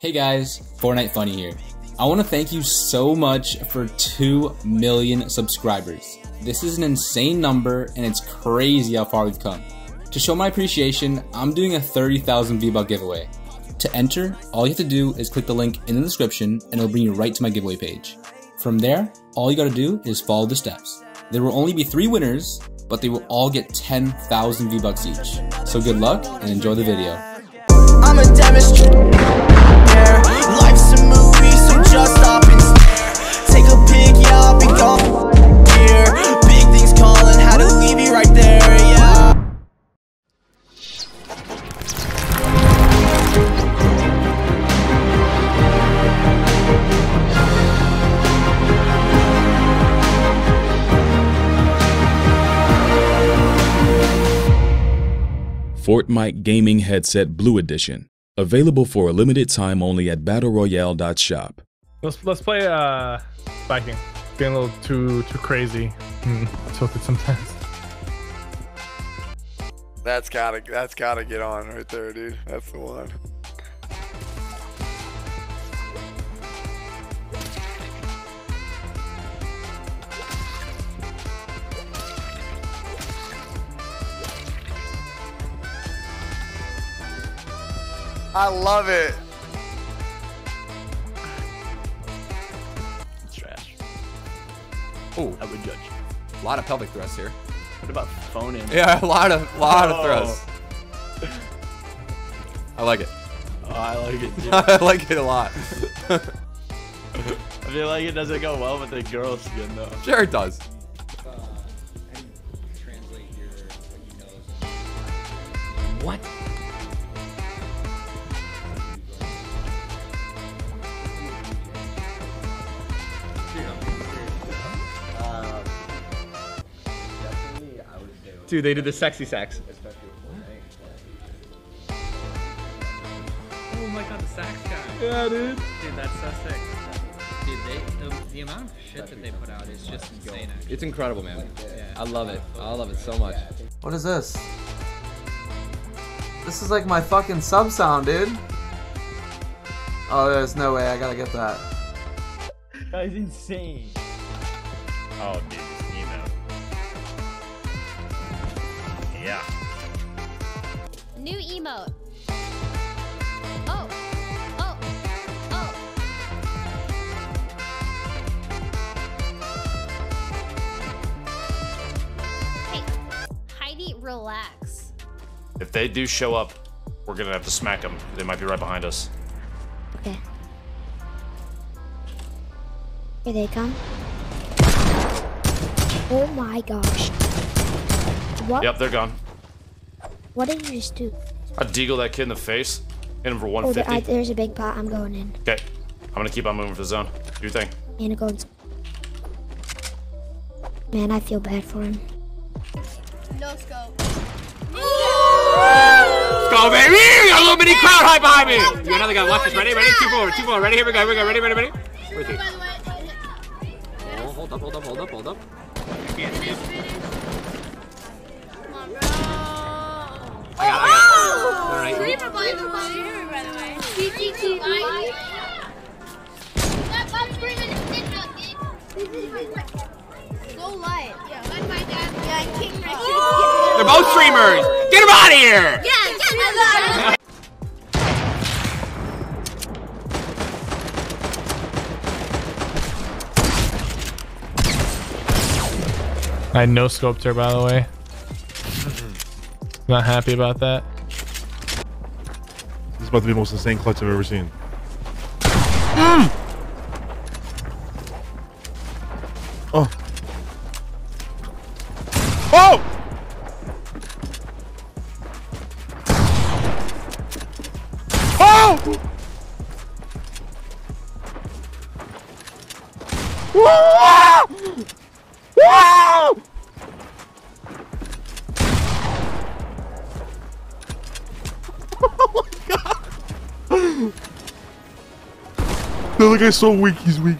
Hey guys, Fortnite Funny here. I want to thank you so much for 2 million subscribers. This is an insane number and it's crazy how far we've come. To show my appreciation, I'm doing a 30,000 V-Buck giveaway. To enter, all you have to do is click the link in the description and it'll bring you right to my giveaway page. From there, all you gotta do is follow the steps. There will only be 3 winners, but they will all get 10,000 V-Bucks each. So good luck and enjoy the video. I'm a demonstrator. Life's a movie, so just stop and stare. Take a peek, yeah, I'll be gone here. Big things calling, how to leave you right there, yeah. Fortnite Gaming Headset Blue Edition. Available for a limited time only at BattleRoyale.shop. Let's play spiking. Getting a little too crazy. Tilted sometimes. That's gotta get on right there, dude. That's the one. I love it. It's trash. Oh, I would judge. A lot of pelvic thrusts here. What about phone in? Yeah, a lot of thrusts. I like it. Oh, I like it too. I like it a lot. I feel like it doesn't go well with the girl skin though. Sure it does. Translate your nose. What? Dude, they did the sexy sax. Oh my god, the sax guy. Yeah, dude. Dude, that's so sick. Dude, the amount of shit that they put out is just insane. Actually. It's incredible, man. Yeah. I love it. I love it so much. What is this? This is like my fucking sub sound, dude. Oh, there's no way. I gotta get that. That is insane. Oh, dude. Yeah. New emote. Oh. Oh. Oh. Hey, Heidi, relax. If they do show up, we're gonna have to smack them. They might be right behind us. Okay. Here they come. Oh my gosh. What? Yep, they're gone. What did you just do? I deagle that kid in the face. Hit him for 150. Oh, there's a big pot. I'm going in. Okay. I'm going to keep on moving for the zone. Do your thing. And it goes. Man, I feel bad for him. No scope. Let's go, baby! We got a little mini crowd high behind me! You got another guy left. Us. Ready? Ready? 2 forward. 2 forward. Ready? Here we go. Here we go. Ready? Ready? Ready? Where's he? Oh, hold up. Hold up. Hold up. Hold up. I can't see him. They're both streamers! Get them out of here! Yeah, I no-scoped her, by the way. Not happy about that. This is about to be the most insane clutch I've ever seen. Oh. Oh! Oh! Whoa! Whoa! Oh my god! The other guy's so weak, he's weak.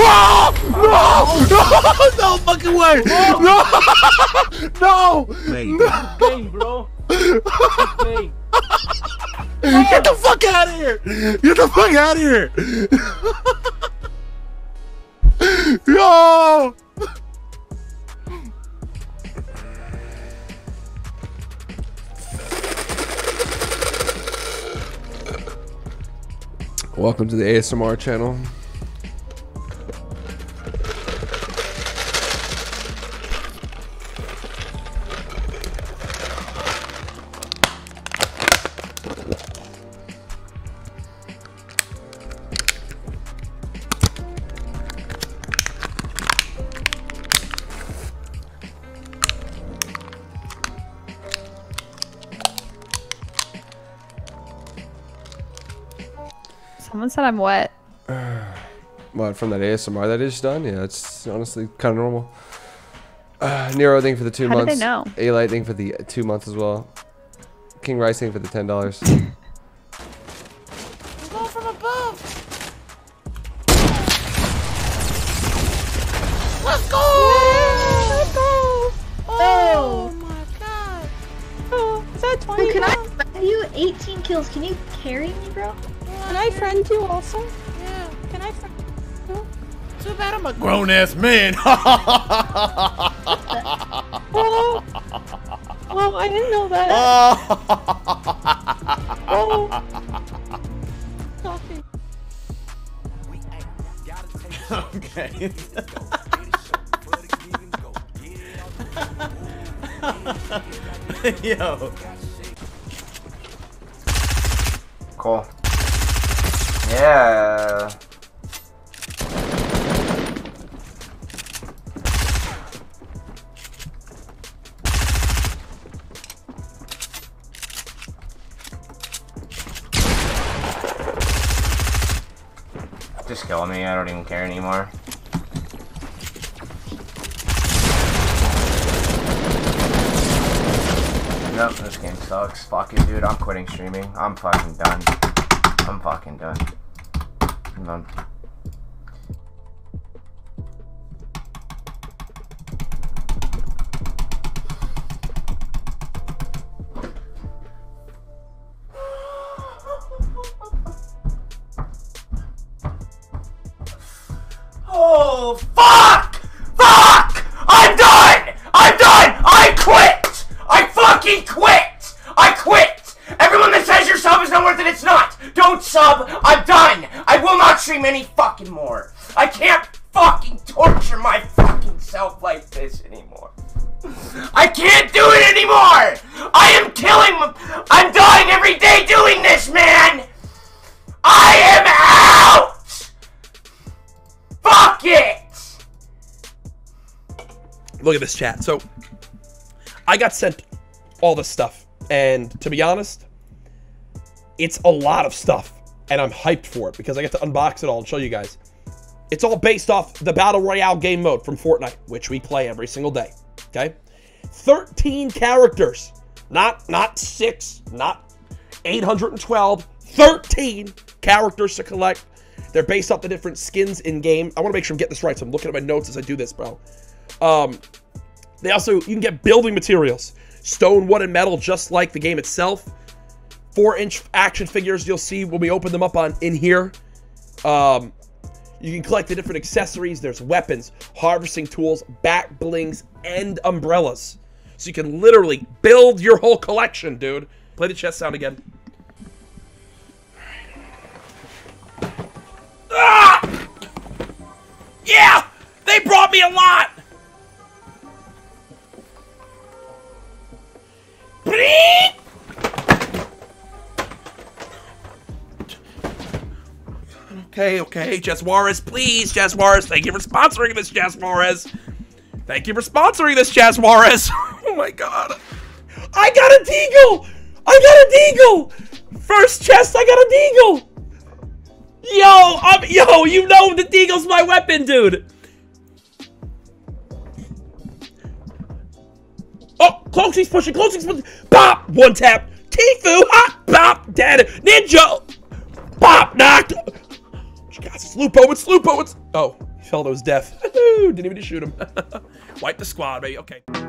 Oh! No! No! No fucking way! No! No! No! Hey, bro. me. Get the fuck out of here! Get the fuck out of here! Yo! Welcome to the ASMR channel. Someone said I'm wet. What, from that ASMR that is done? Yeah, it's honestly kind of normal. Nero, thing for the 2 months. Did they know? A-Light, thing for the 2 months as well. King Rice, thing for the $10. Blow from above! Let's go! Yeah, let's go! Oh, oh my god! Oh, is that 20? Well, can I have you 18 kills? Can you carry me, bro? Can I friend you also? Yeah. Can I friend you? Too bad I'm a grown-ass man. Oh. Well, I didn't know that. Oh. Okay. Yo. Cool. Yeah. Just kill me, I don't even care anymore. Nope, this game sucks. Fuck it, dude, I'm quitting streaming. I'm fucking done. I'm fucking done. I'm done. Oh, fuck! Fuck! I'm done! I'm done! I quit! I fucking quit! I quit! Everyone that says your sub is not worth it, it's not! Don't sub! I'm done! I will not stream any fucking more! I can't fucking torture my fucking self like this anymore! I can't do it anymore! I am killing my- I'm dying every day doing this, man! I am out! Fuck it! Look at this chat. So, I got sent all this stuff, and to be honest, it's a lot of stuff, and I'm hyped for it because I get to unbox it all and show you guys. It's all based off the Battle Royale game mode from Fortnite, which we play every single day, okay? 13 characters, not 6, not 812, 13 characters to collect. They're based off the different skins in-game. I want to make sure I'm getting this right, so I'm looking at my notes as I do this, bro. They also, you can get building materials, stone, wood, and metal, just like the game itself. 4-inch action figures you'll see when we open them up on in here. You can collect the different accessories. There's weapons, harvesting tools, back blings, and umbrellas. So you can literally build your whole collection, dude. Play the chest sound again. Ah! Yeah! They brought me a lot! Bleep! Okay, okay, Jess Juarez, please, Jess Juarez, thank you for sponsoring this, Jess Juarez. Thank you for sponsoring this, Jess Juarez. Oh my god. I got a Deagle! I got a Deagle! First chest, I got a Deagle! Yo, yo, you know the Deagle's my weapon, dude! Oh, Cloaksy's pushing, Cloaksy's pushing! Pop! One tap! Tfue! Hop! Pop! Dead! Ninja! Pop! Knocked! God, it's Lupo, it's Lupo, it's... Oh, he fell to his death. Didn't even shoot him. Wipe the squad, baby. Okay.